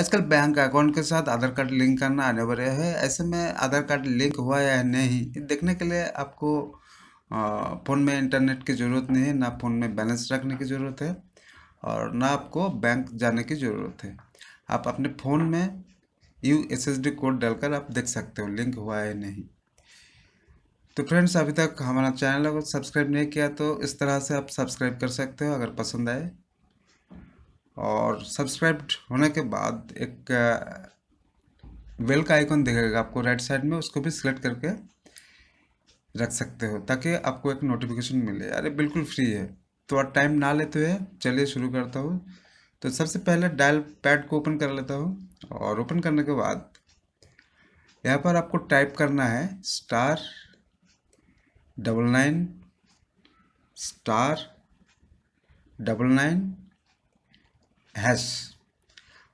आजकल bank account के साथ आधार कार्ड लिंक करना अनिवार्य है। ऐसे में आधार कार्ड लिंक हुआ या नहीं देखने के लिए आपको फ़ोन में इंटरनेट की ज़रूरत नहीं है, ना फ़ोन में बैलेंस रखने की ज़रूरत है और ना आपको बैंक जाने की ज़रूरत है। आप अपने फ़ोन में USSD कोड डालकर आप देख सकते हो लिंक हुआ है नहीं। तो फ्रेंड्स, अभी तक हमारा चैनल को सब्सक्राइब नहीं किया तो इस तरह से आप सब्सक्राइब कर सकते हो अगर पसंद आए। और सब्सक्राइब होने के बाद एक बेल का आइकॉन दिखेगा आपको राइट साइड में, उसको भी सिलेक्ट करके रख सकते हो ताकि आपको एक नोटिफिकेशन मिले। अरे बिल्कुल फ्री है। तो अब टाइम ना लेते हुए चलिए शुरू करता हूँ। तो सबसे पहले डायल पैड को ओपन कर लेता हूँ और ओपन करने के बाद यहाँ पर आपको टाइप करना है *99*99#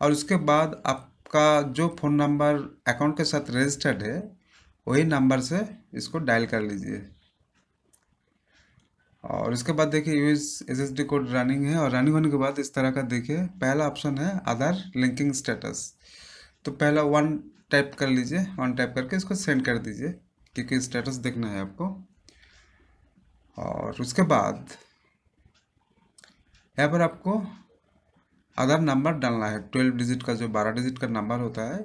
और उसके बाद आपका जो फ़ोन नंबर अकाउंट के साथ रजिस्टर्ड है वही नंबर से इसको डायल कर लीजिए। और इसके बाद देखिए USSD कोड रनिंग है और रनिंग होने के बाद इस तरह का देखिए पहला ऑप्शन है आधार लिंकिंग स्टेटस। तो पहला 1 टाइप कर लीजिए, 1 टाइप करके इसको सेंड कर दीजिए क्योंकि स्टेटस देखना है आपको। और उसके बाद यहाँ पर आपको आधार नंबर डालना है, 12 डिजिट का जो 12 डिजिट का नंबर होता है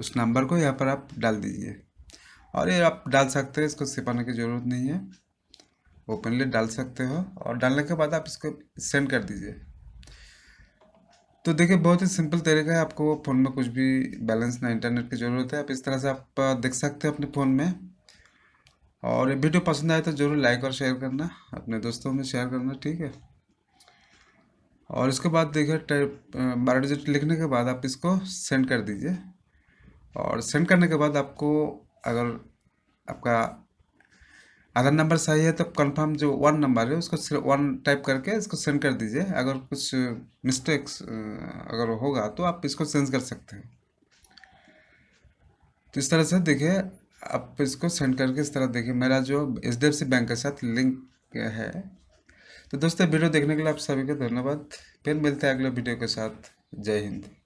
उस नंबर को यहाँ पर आप डाल दीजिए। और ये आप डाल सकते हो, इसको छिपाने की ज़रूरत नहीं है, ओपनली डाल सकते हो। और डालने के बाद आप इसको सेंड कर दीजिए। तो देखिए बहुत ही सिंपल तरीका है, आपको फ़ोन में कुछ भी बैलेंस ना इंटरनेट की ज़रूरत है। आप इस तरह से आप देख सकते हो अपने फ़ोन में। और ये वीडियो पसंद आए तो ज़रूर लाइक और शेयर करना, अपने दोस्तों में शेयर करना, ठीक है। और इसके बाद देखिए टाइप 12 डिजिट लिखने के बाद आप इसको सेंड कर दीजिए। और सेंड करने के बाद आपको अगर आपका आधार नंबर सही है तो कंफर्म जो 1 नंबर है उसको सिर्फ 1 टाइप करके इसको सेंड कर दीजिए। अगर कुछ मिस्टेक्स अगर होगा तो आप इसको चेंज कर सकते हो। तो इस तरह से देखिए आप इसको सेंड करके इस तरह देखिए मेरा जो HDFC बैंक के साथ लिंक है। तो दोस्तों वीडियो देखने के लिए आप सभी को धन्यवाद। फिर मिलते हैं अगले वीडियो के साथ। जय हिंद।